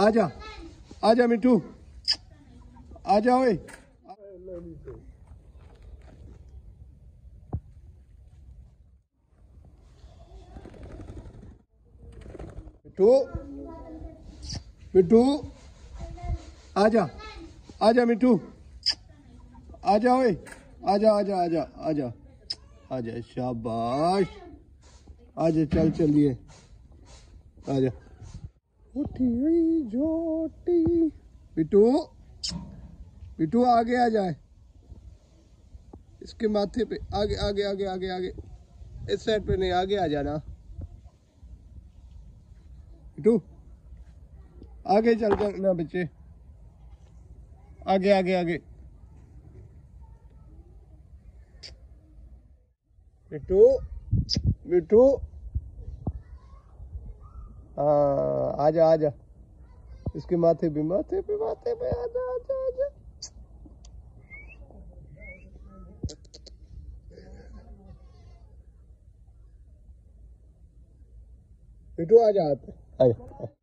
आजा मिठू, आजा ओए। मिठू मिठू आजा, आजा मिठू, आजा ओए, आजा आजा आजा आजा आजा, शाबाश, आजा, चल चलिए, आजा। उठी हुई झोटी बिटू, बिटू आगे आ जाए, इसके माथे पे आगे आगे आगे आगे आगे, इस साइड पे नहीं, आगे आ जाना बिटू, आगे चल जाना बच्चे, आगे आगे आगे बिटू, बिटू आजा आजा, इसके माथे पे आजा आजा आजा, बिटू आजा आजा।